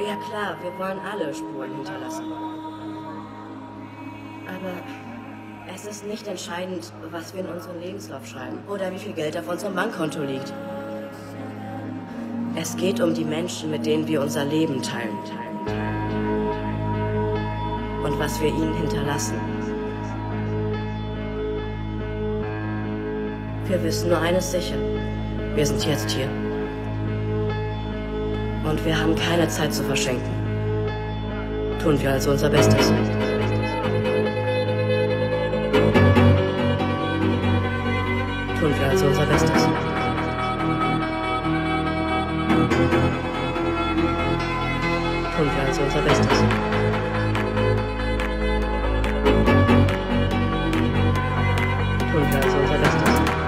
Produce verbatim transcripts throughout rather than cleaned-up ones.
Ja klar, wir wollen alle Spuren hinterlassen. Aber es ist nicht entscheidend, was wir in unseren Lebenslauf schreiben oder wie viel Geld auf unserem Bankkonto liegt. Es geht um die Menschen, mit denen wir unser Leben teilen. Und was wir ihnen hinterlassen. Wir wissen nur eines sicher. Wir sind jetzt hier. Und wir haben keine Zeit zu verschenken. Tun wir also unser Bestes. Tun wir also unser Bestes. Tun wir also unser Bestes. Tun wir also unser Bestes.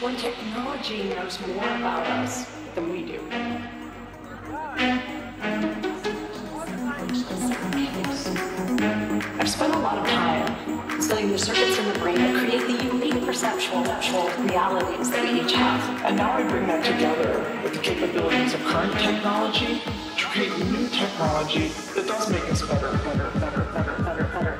When technology knows more about us than we do. I've spent a lot of time studying the circuits in the brain that create the unique perceptual realities that we each have. And now I bring that together with the capabilities of current technology to create new technology that does make us better, better, better, better, better, better, better.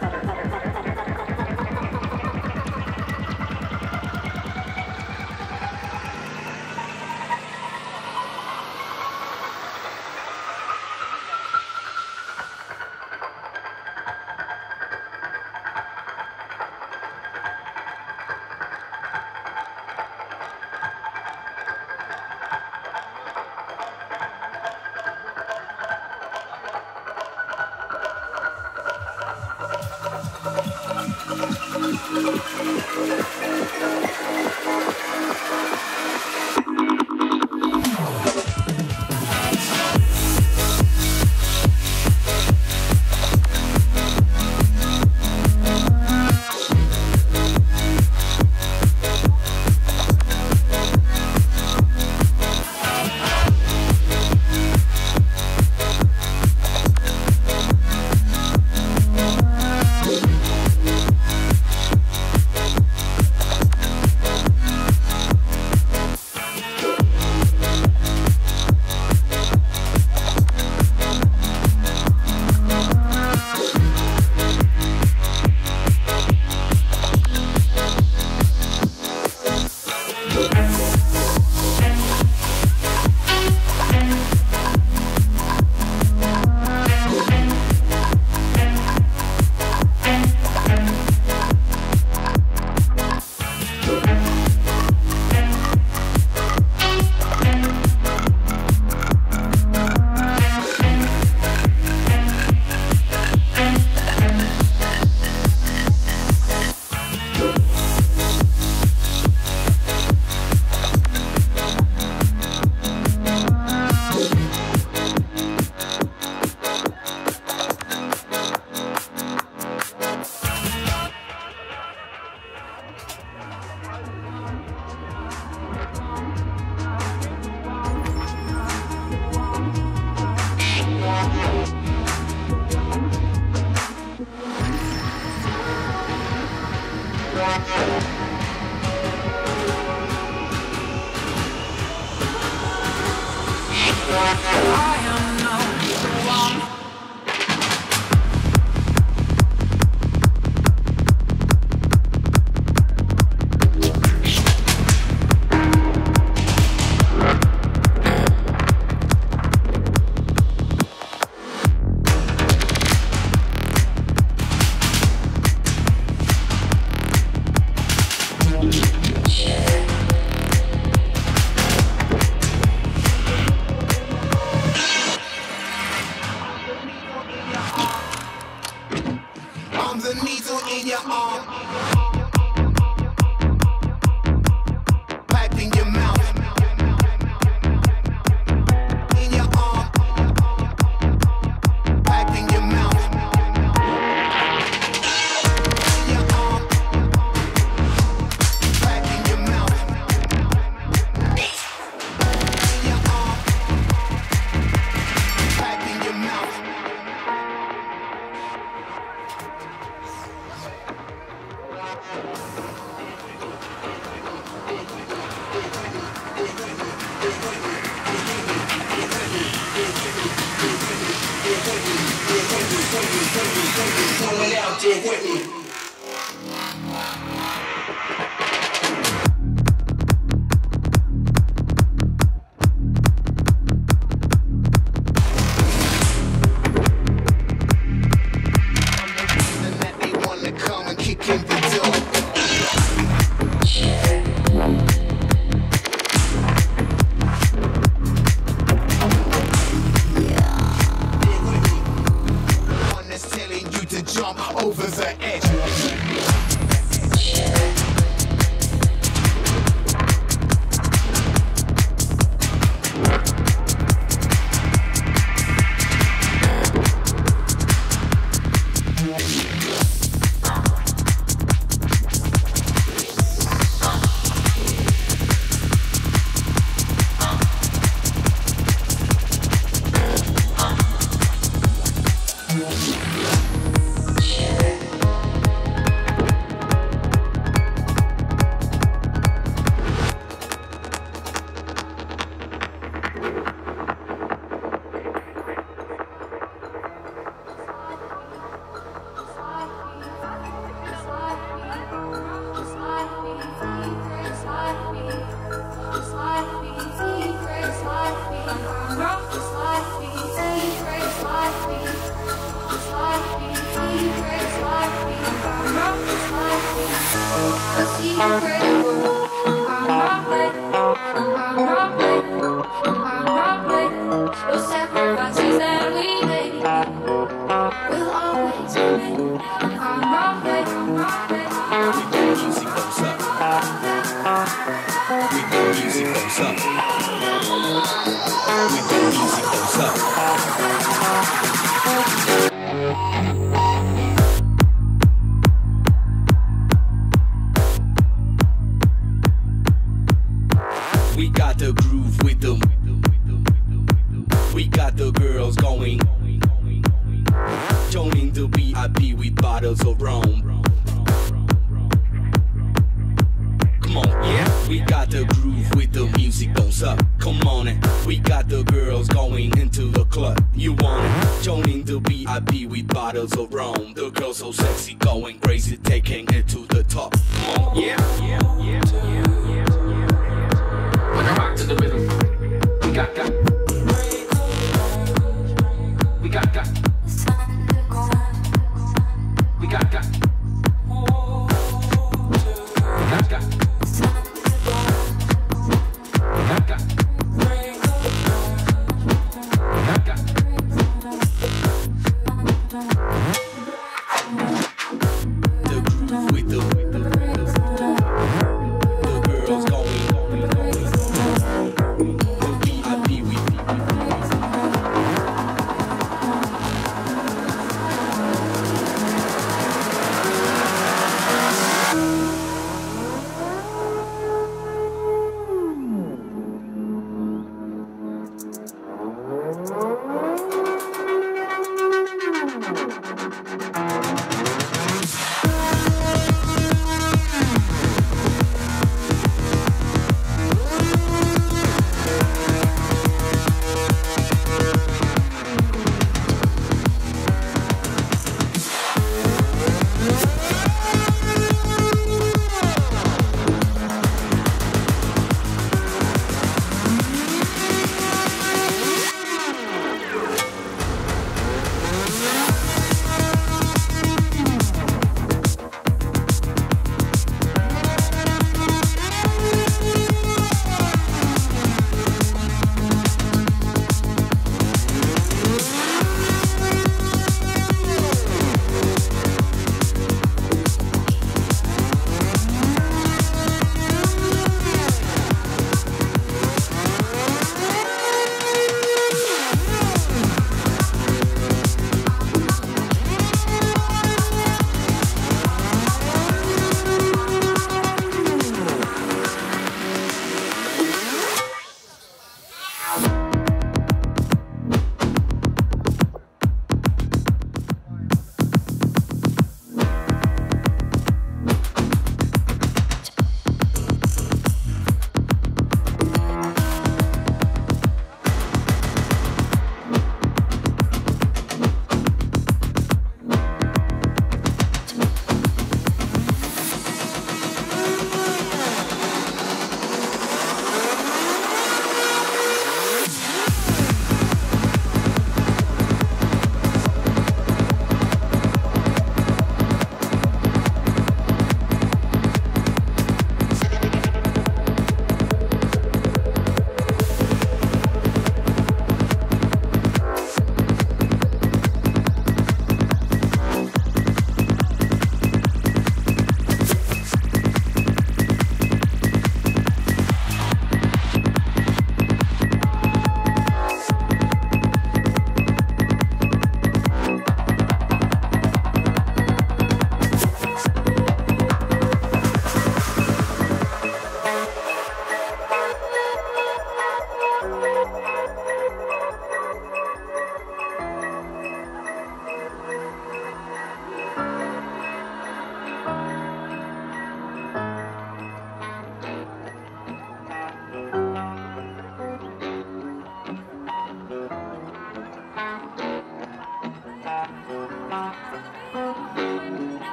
shit with me. Over the edge. We got the groove with them. We got the girls going. Joining the V I P with bottles of rum. Come on, yeah. We got the groove with the music don't suck. Come on, it. We got the girls going into the club. You want it? Joining the V I P with bottles of rum. The girls so sexy, going crazy, taking it to the top. Come on, yeah, yeah, yeah, yeah. Rock to the rhythm. We got got. We got got. We got got. We got got. We got got. We got got. The groove.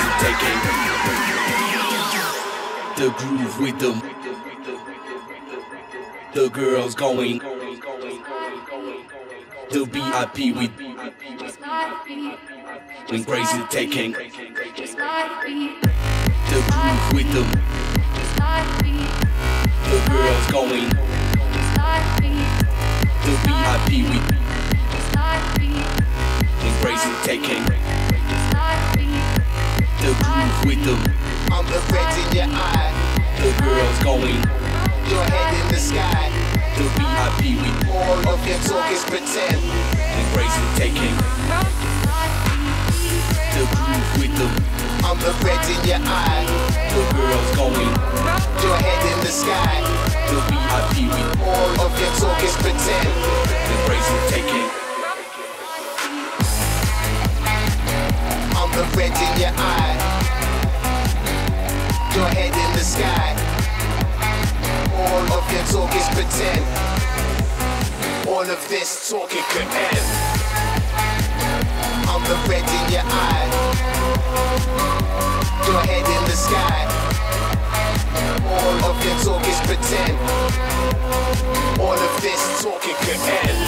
and taking the groove with them. The girls going, the V I P with when crazy taking the groove with them. The girls going, the V I P with when crazy taking the groove with them. I'm the feds in your eye. The girls going. Your head in the sky. The V I P with all of your talk is pretend. And crazy taking the groove with them. I'm the red in your eye. The girls going. Your head in the sky. The V I P with all of your talk is pretend. And crazy taking. I'm the red in your eye. Your head in the sky. All of your talk is pretend. All of this talk, it could end. I'm the red in your eye. Your head in the sky. All of your talk is pretend. All of this talk, it could end.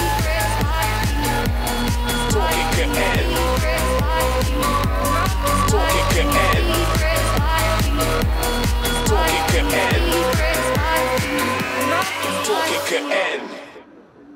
Talk, it could end. Talk, it could end. Talk, it could end. Talk, it could end. Just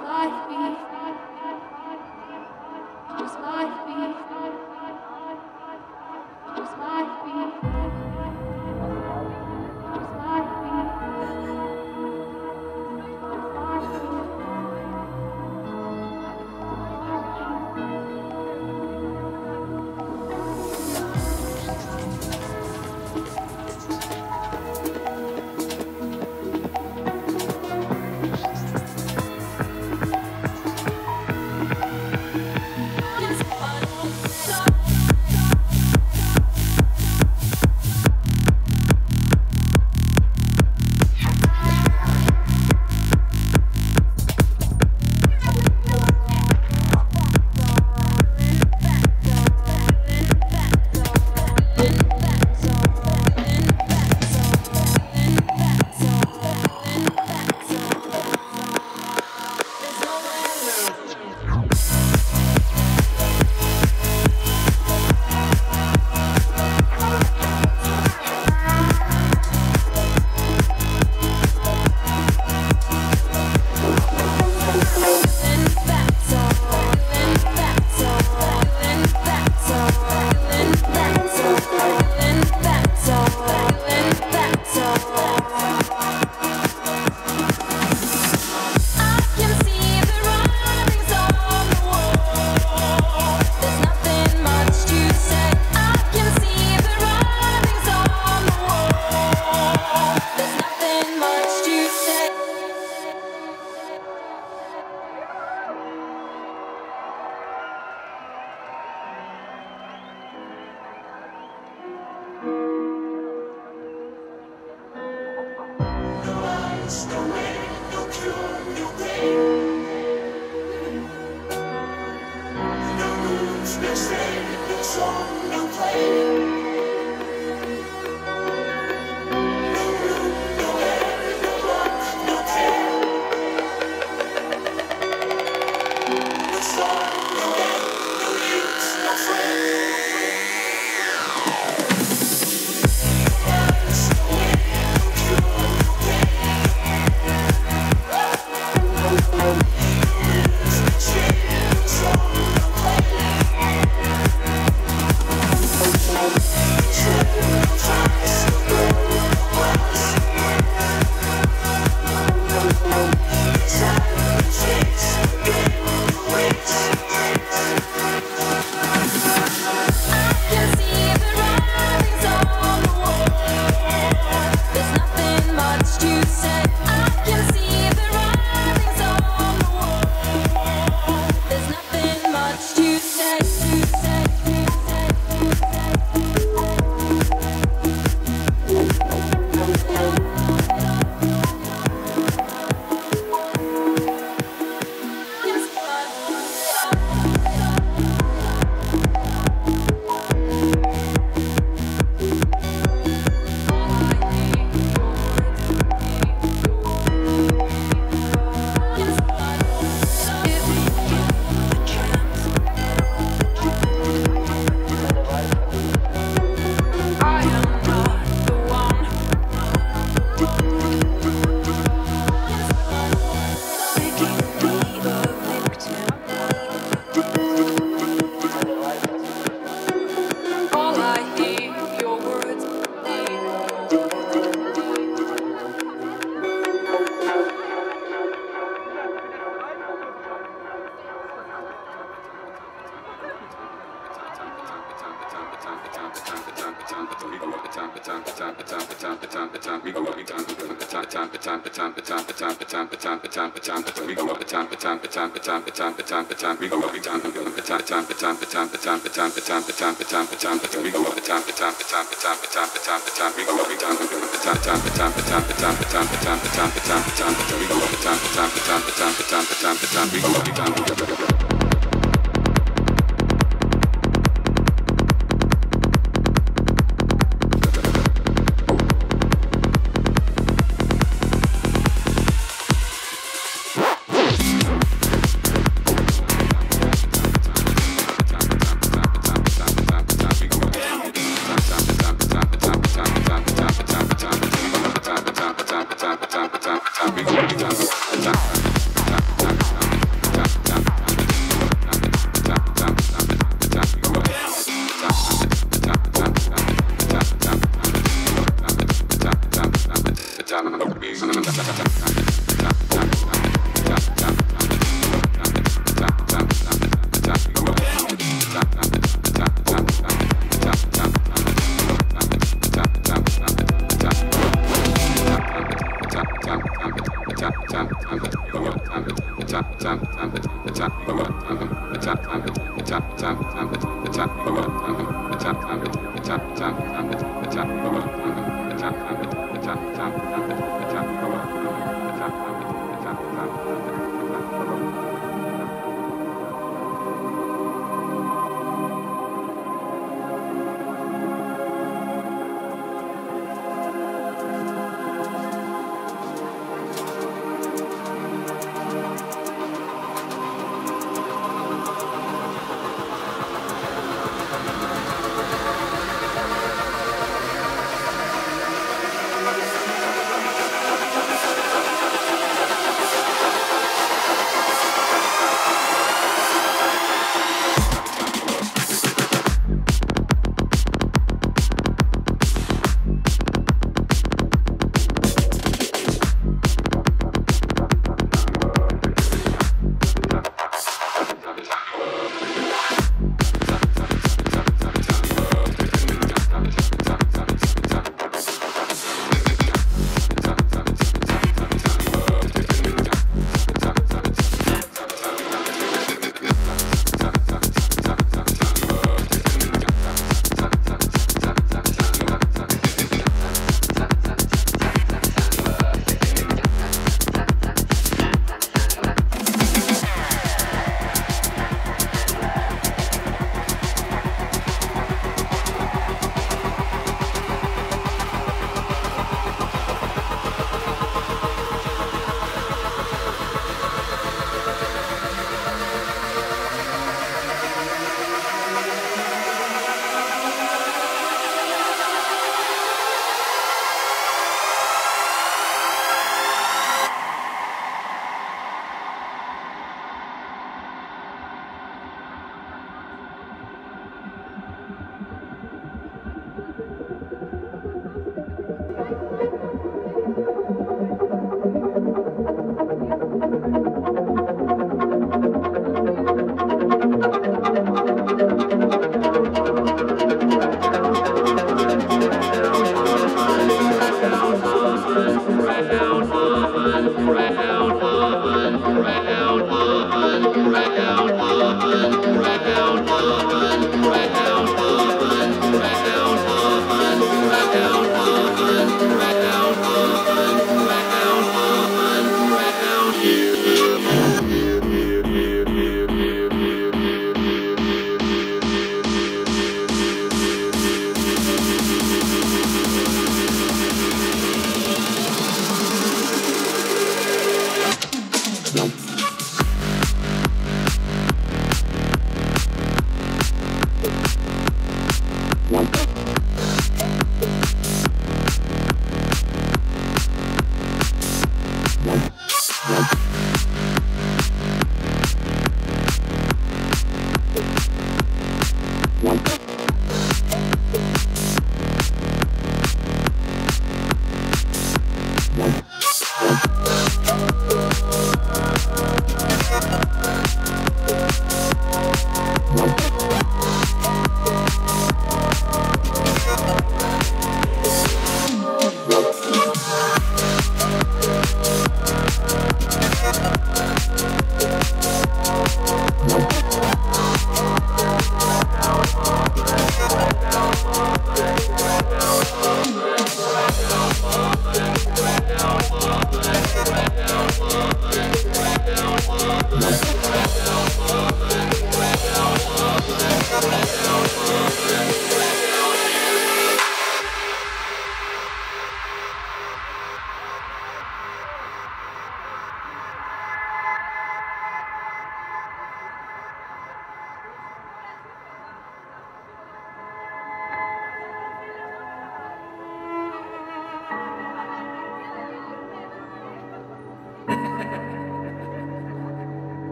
like me.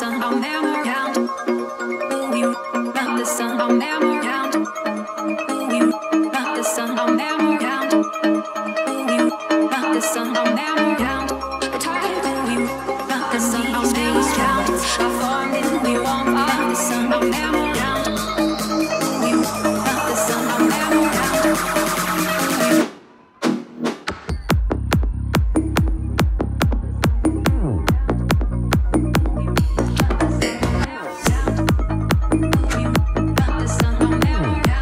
sun, I'll never count. Will you round the sun, I'll never count. Will you round the sun, I'll never count. Will you round the sun, I'll never count. Will you round the sun, I'll never count. I formed it, we won't round the sun, I'll never count. Will you round the sun, I'll never count. Oh, yeah.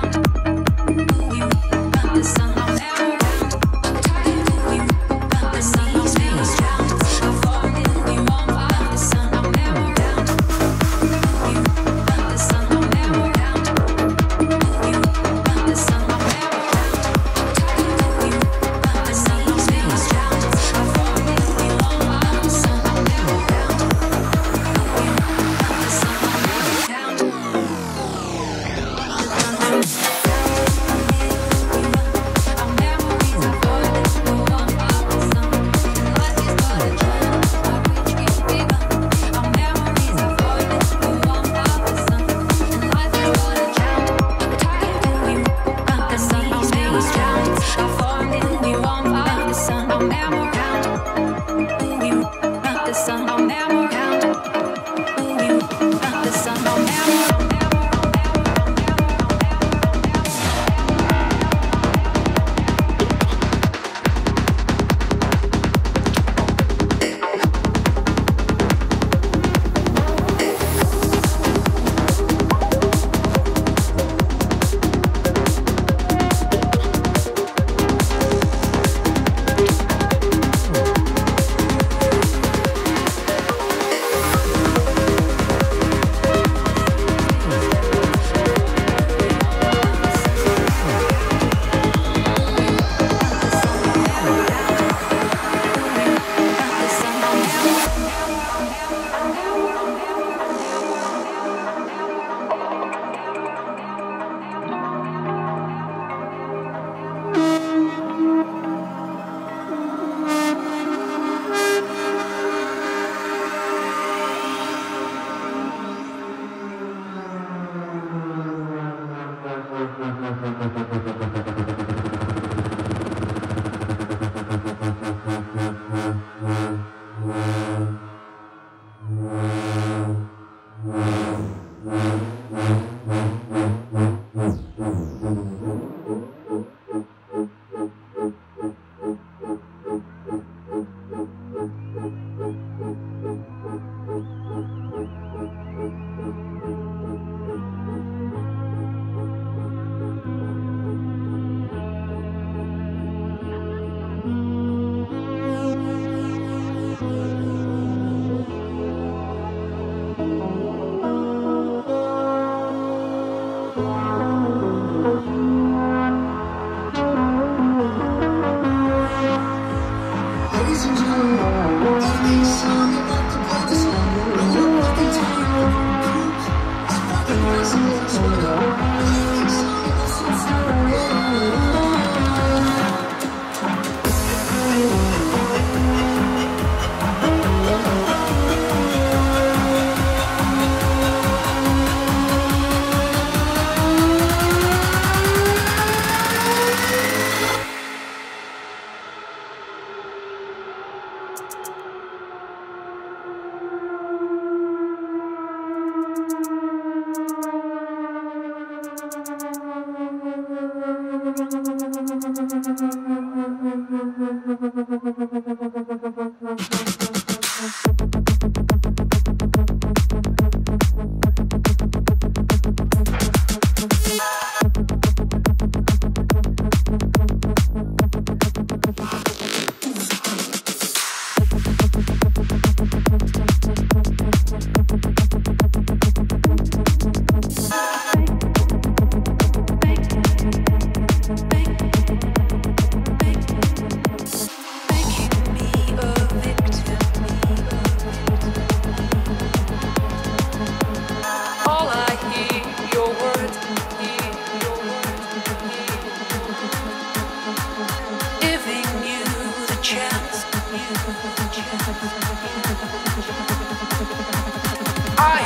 Bye.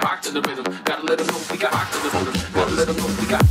got rocked to the rhythm. Gotta let them know we got rocked to the rhythm. Gotta let them know we got.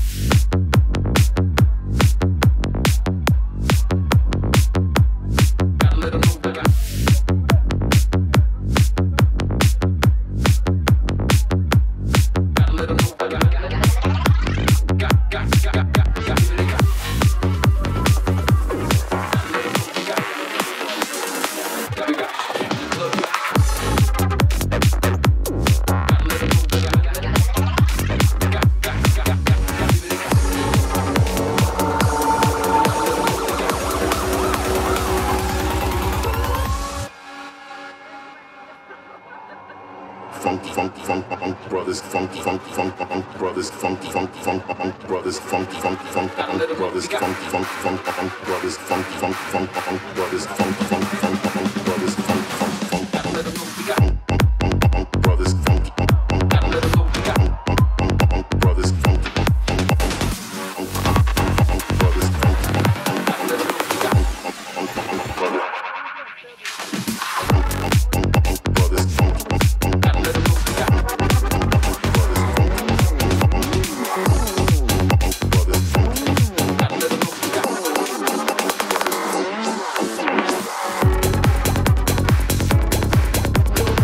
Funky, funky, funky, funky brothers. Funky, funky, funky, funky brothers. Funky, funky, funky, funky brothers. Funky, funky, funky, funky brothers. Funky, funky, funky, funky brothers. Funky, funky, funky, funky brothers. Funky, funky, funky, funky brothers. Funky, funky, funky, funky brothers. Clouds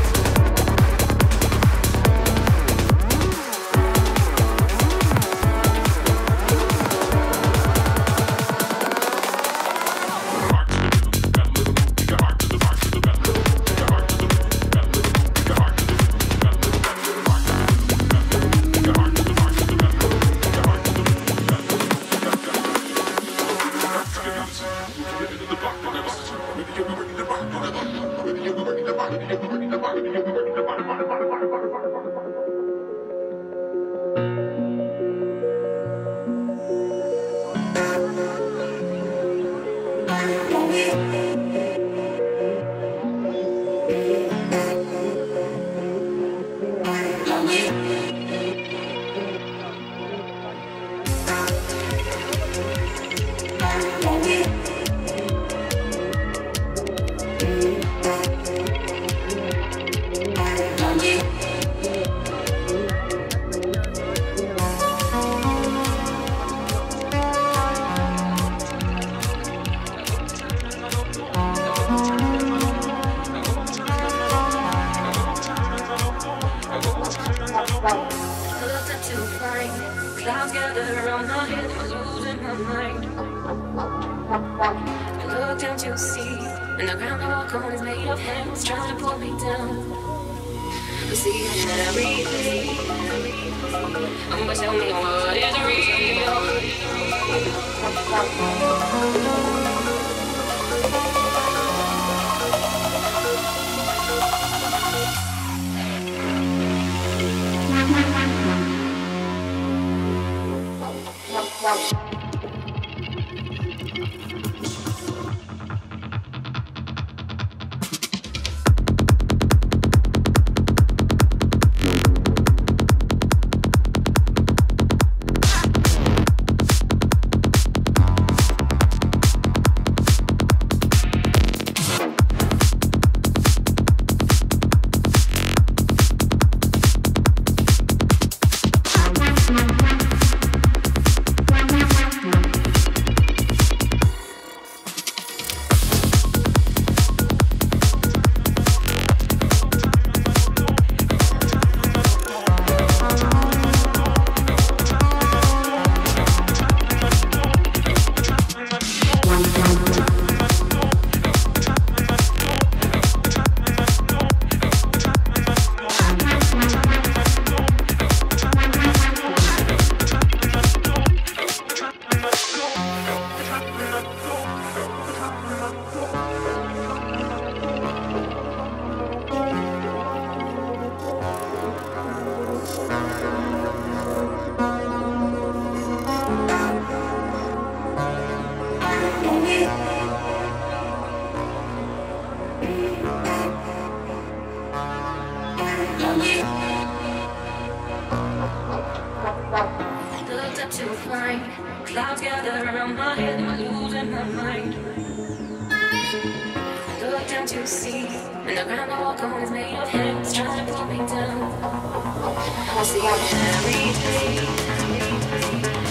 gather on my head, I'm losing my mind. I look down to see, and the ground I walk on is made of hands trying to pull me down. I'm seeing everything, but tell me what is real. Clouds gather around my head, am I losing my mind? I look, can't you see? And the ground I walk on is made of hands trying to pull me down. I'll see I'm married.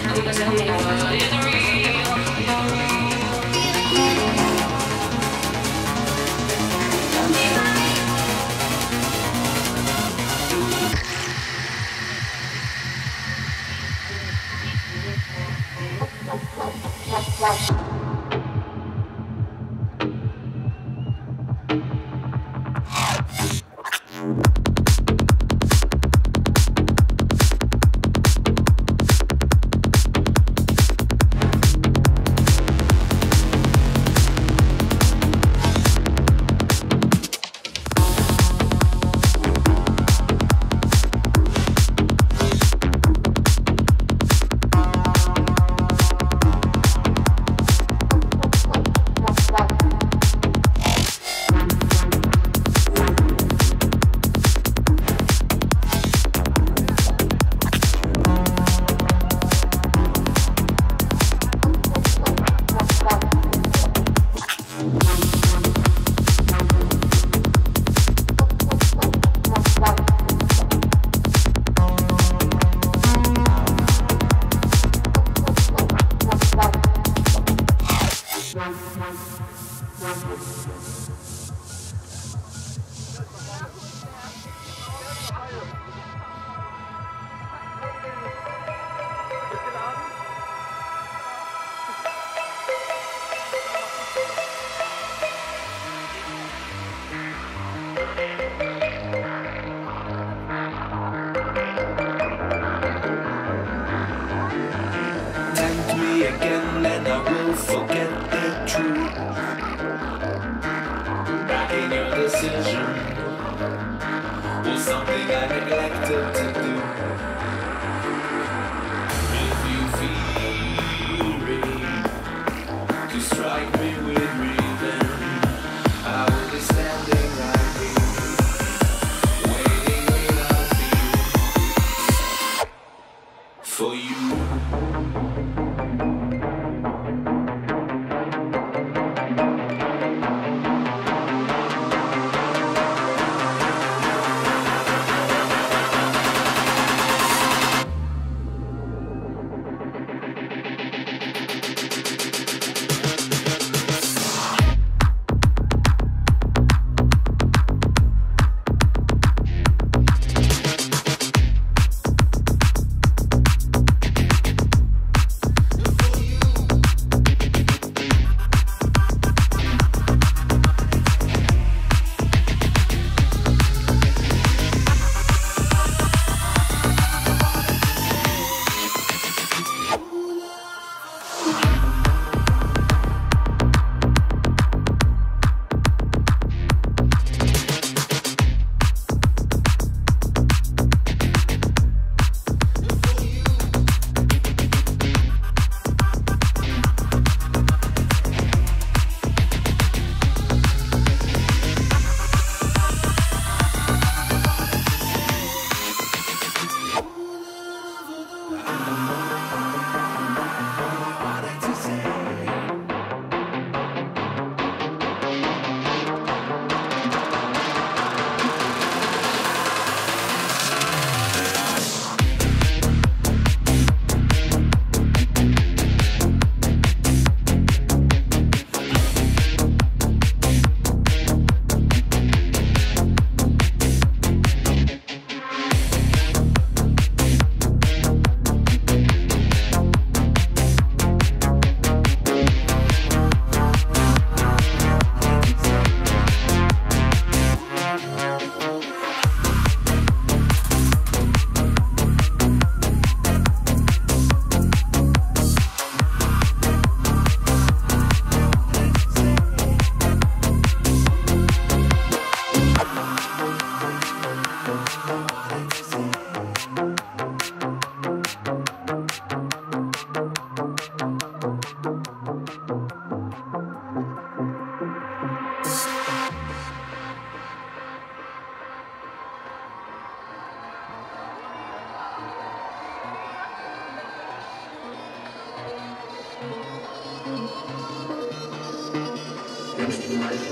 I'm gonna tell me what is real. Tell me what is real.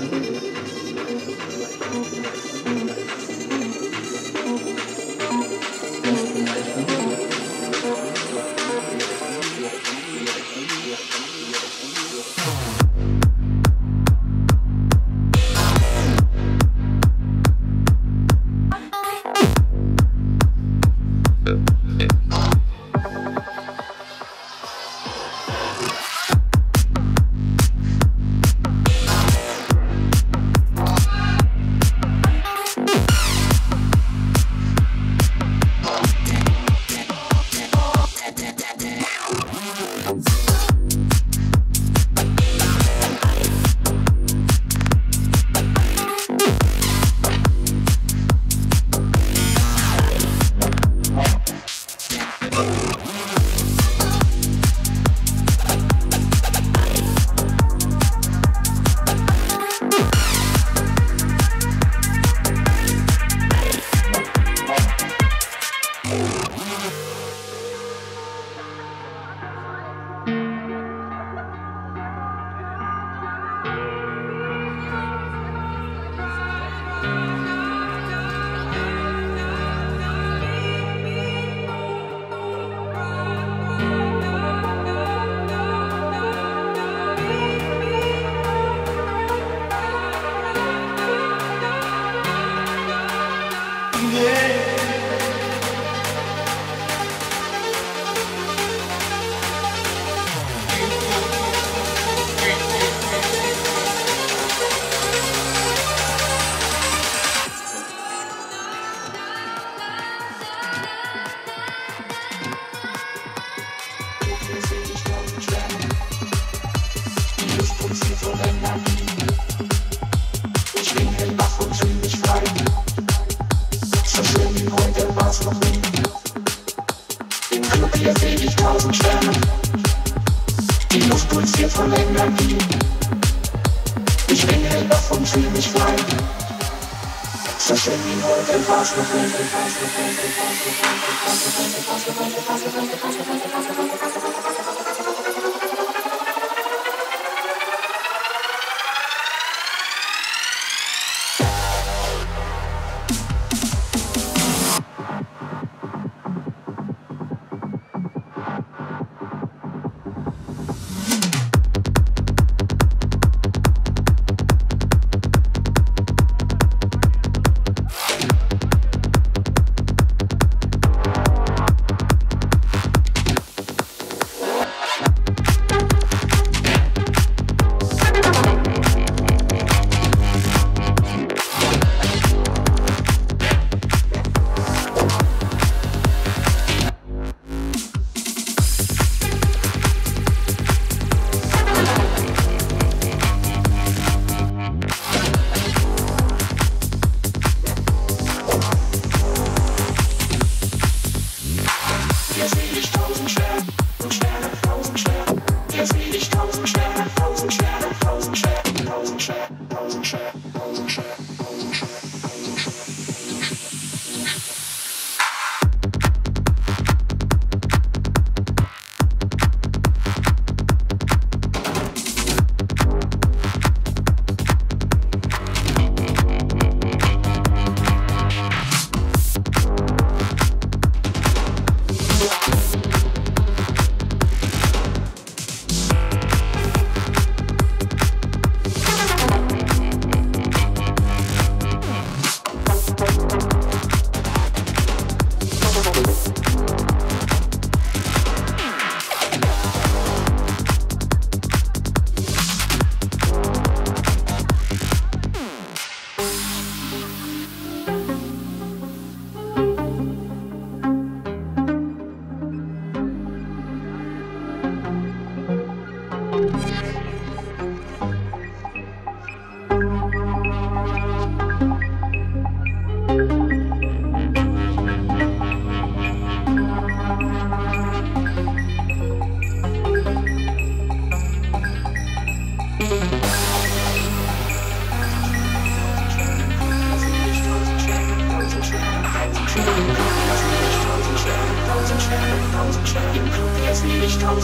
Thank you. Thank you.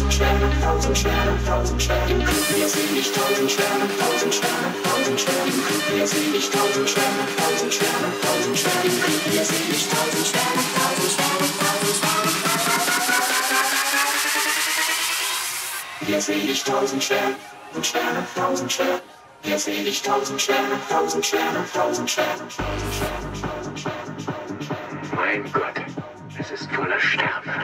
tausend Sterne, tausend Sterne, tausend Sterne, wir sehen dich, tausend Sterne, tausend Sterne, tausend Sterne, wir sehen dich, tausend Sterne, tausend Sterne, tausend Sterne, wir sehen dich, tausend Sterne, tausend Sterne, tausend Sterne, wir sehen dich, tausend Sterne, tausend Sterne, tausend Sterne, wir sehen dich, tausend Sterne, tausend Sterne, tausend Sterne, tausend Sterne, tausend Sterne. Mein Gott, es ist voller Sterne.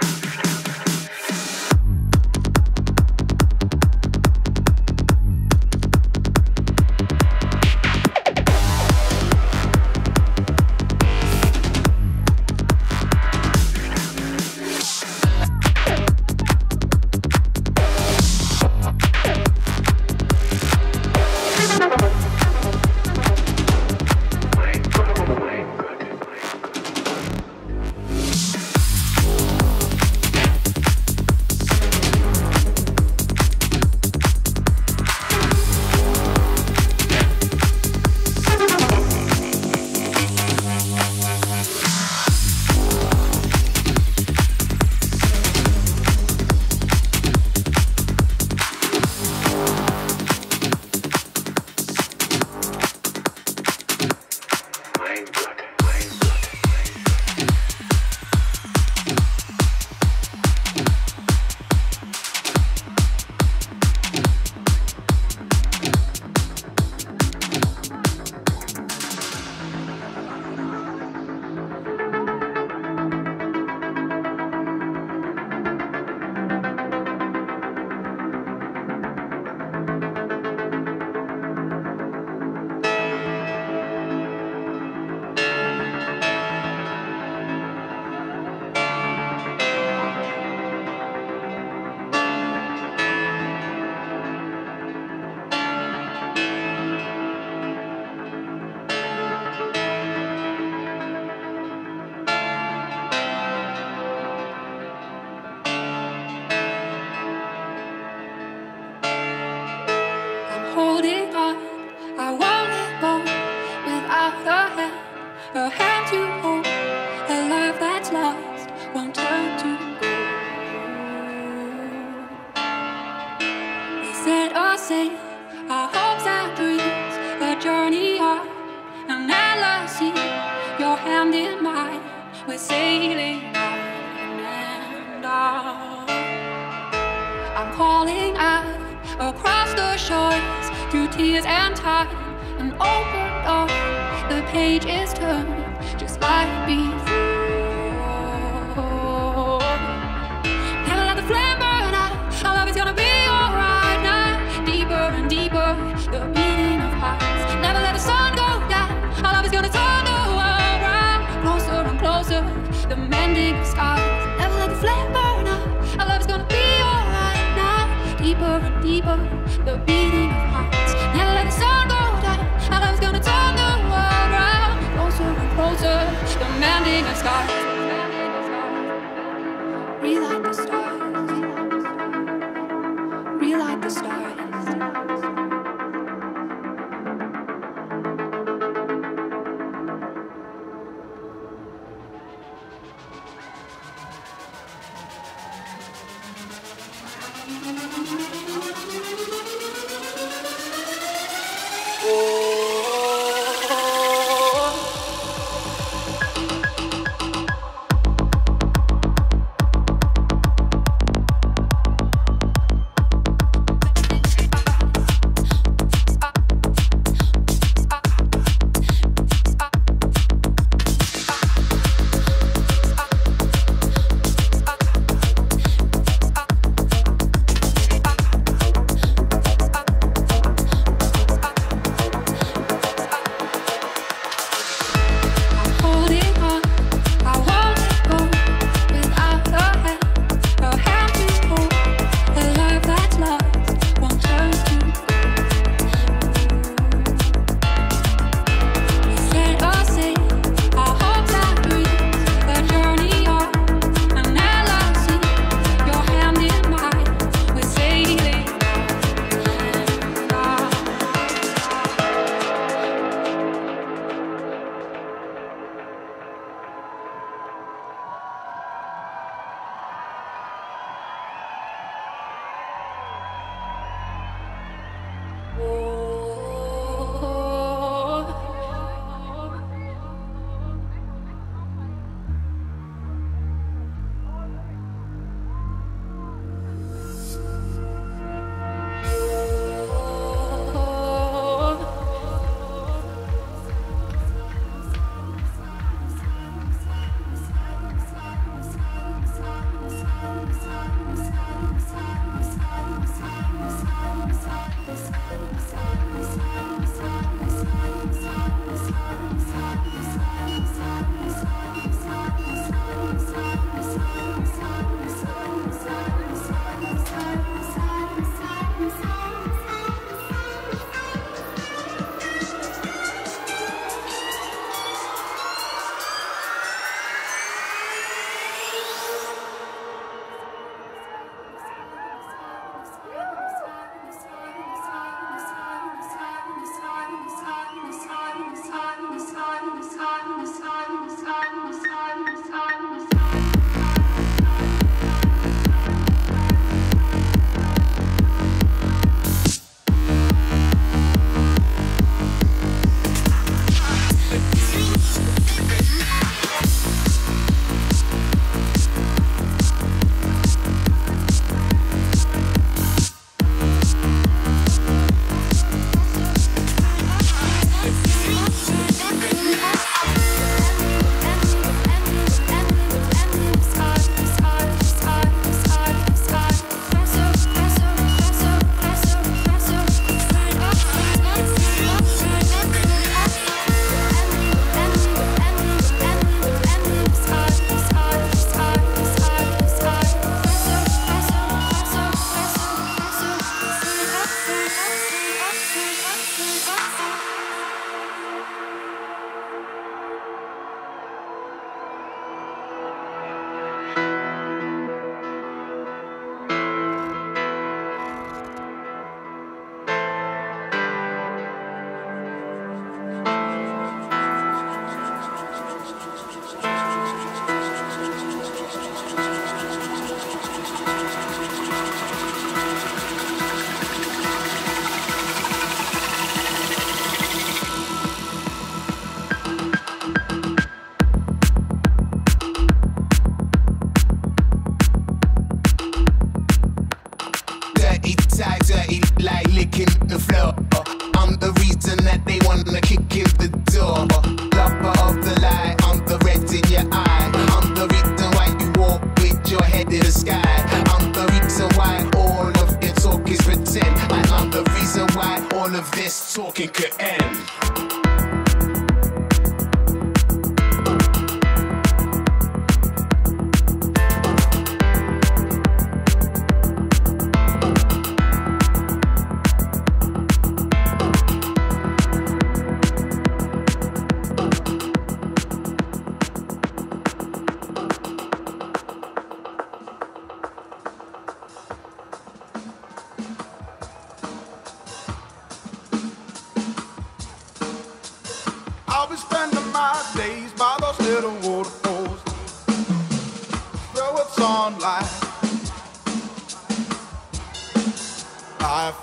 to the sky. I'm the reason why all of your talk is written. Like I'm the reason why all of this talking could end.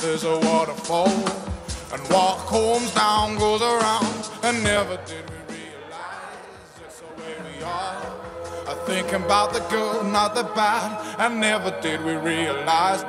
There's a waterfall, and what comes down goes around, and never did we realize it's the way we are. I'm thinking about the good, not the bad, and never did we realize.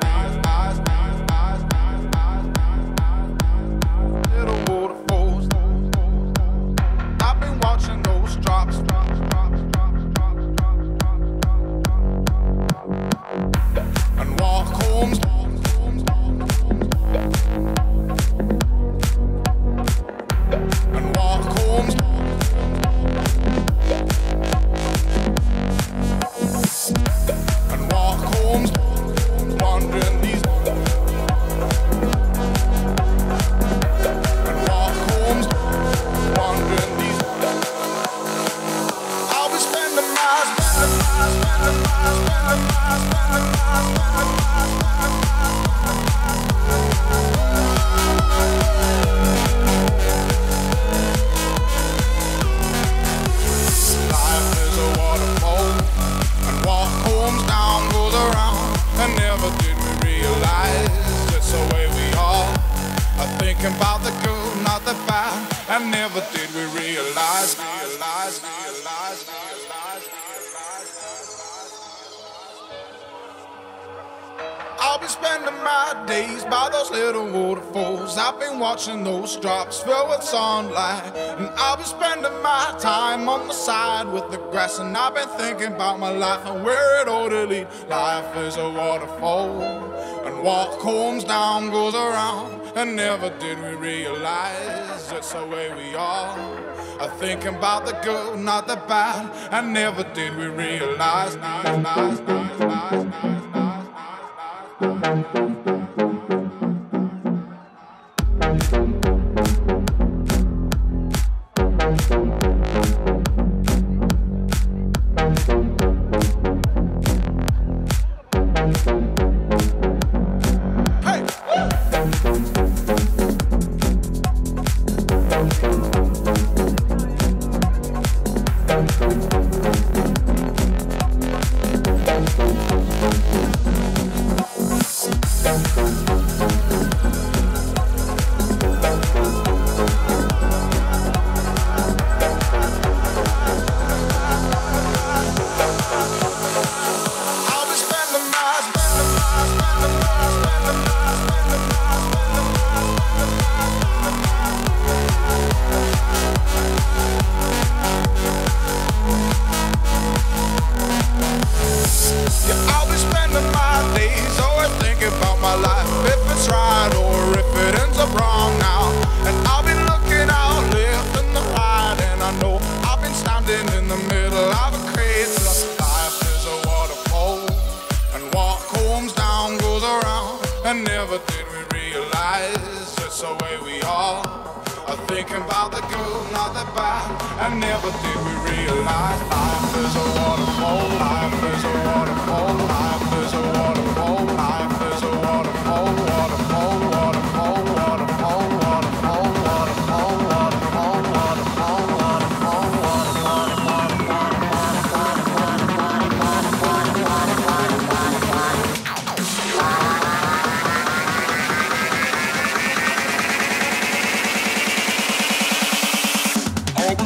Little waterfalls, I've been watching those drops, drops, drops, drops, drops, drops, drops, drops, and what comes down. Watching those drops fill with sunlight, and I'll be spending my time on the side with the grass, and I've been thinking about my life and where it ought to lead. Life is a waterfall, and what comes down goes around, and never did we realize it's the way we are. I'm thinking about the good, not the bad, and never did we realize. Nice, nice, nice, nice, nice, nice, nice, nice.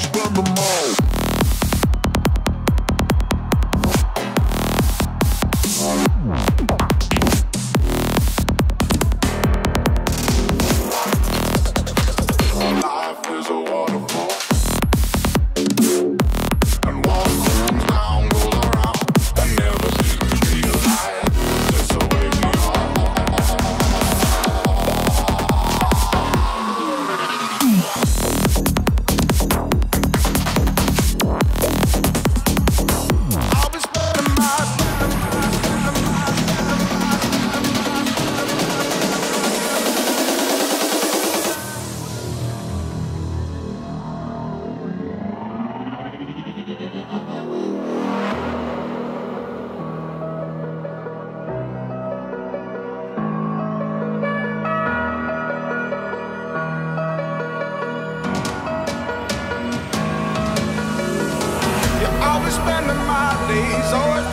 Spend them all.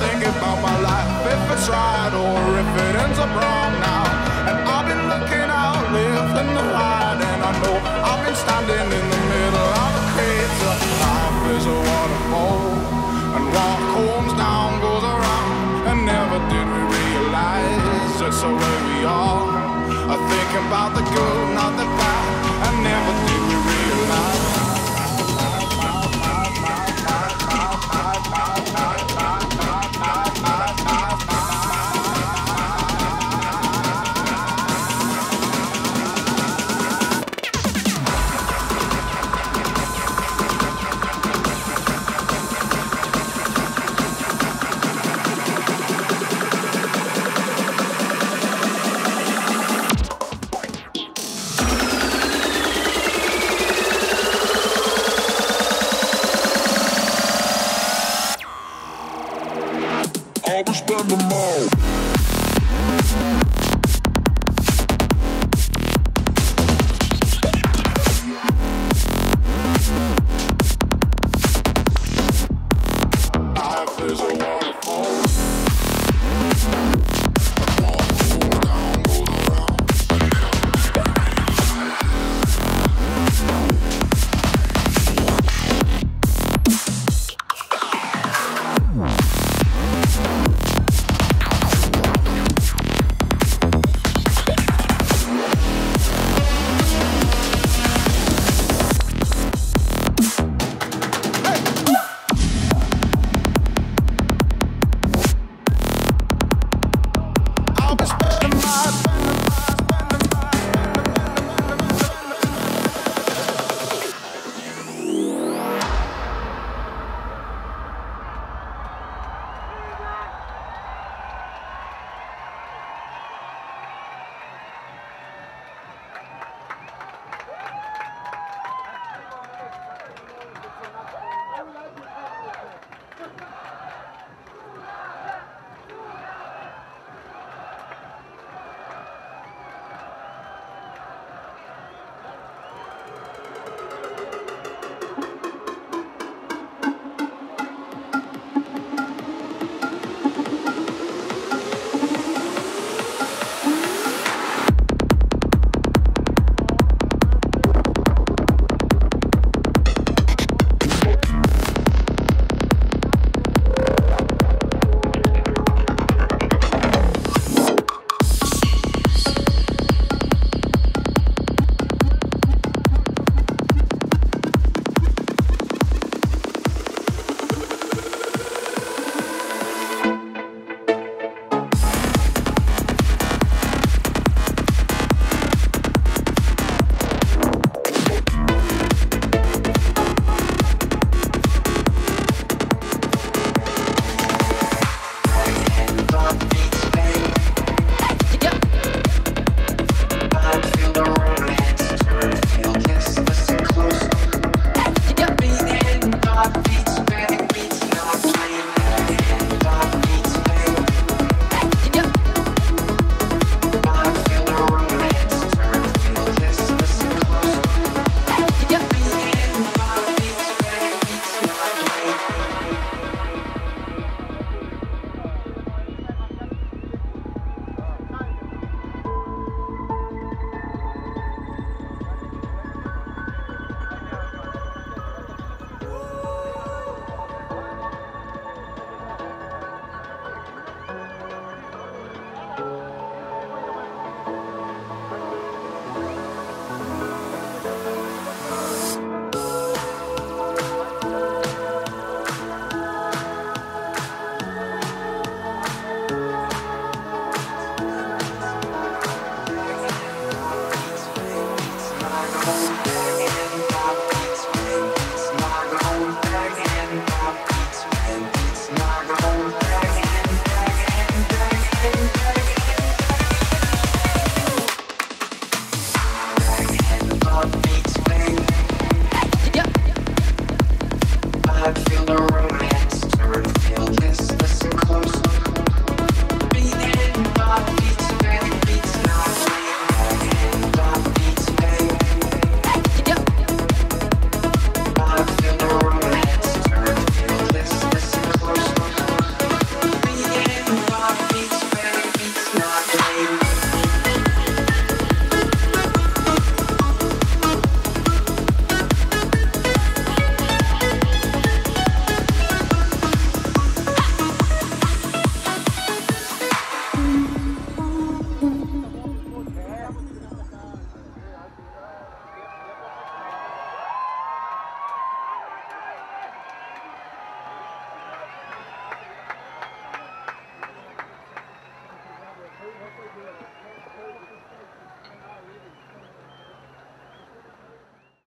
thinking about my life, if it's right or if it ends up wrong now. And I've been looking out, lifting the light, and I know I've been standing in the middle of a crater. Life is a waterfall, and what comes down goes around. And never did we realize it's the way we are. I think about the good, not the bad, and never did we realize. Spend them all.